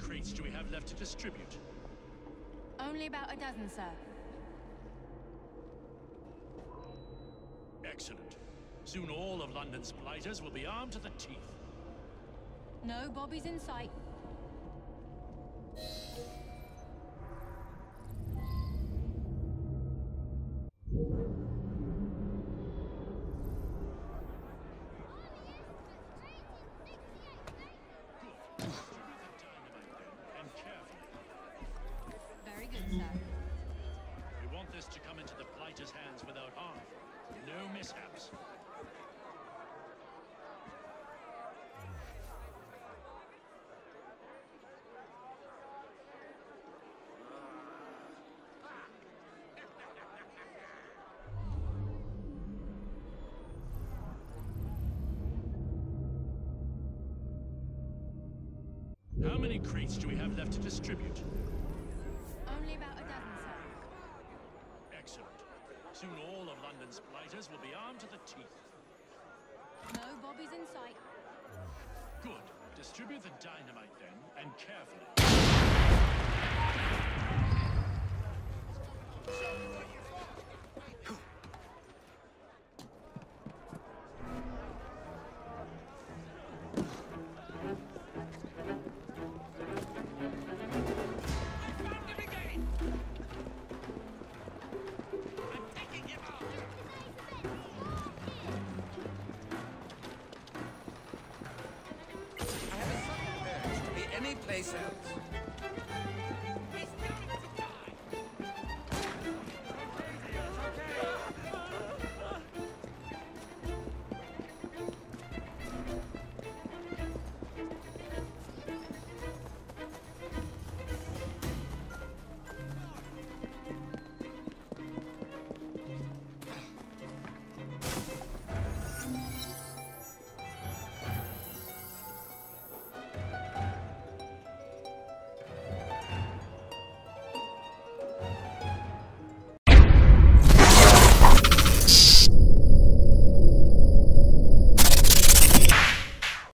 crates do we have left to distribute? Only about a dozen, sir. Excellent. Soon all of London's blighters will be armed to the teeth. No bobbies in sight. How many crates do we have left to distribute? Only about a dozen, sir. Excellent. Soon all of London's blighters will be armed to the teeth. No bobbies in sight. Good. Distribute the dynamite then, and carefully. Place out.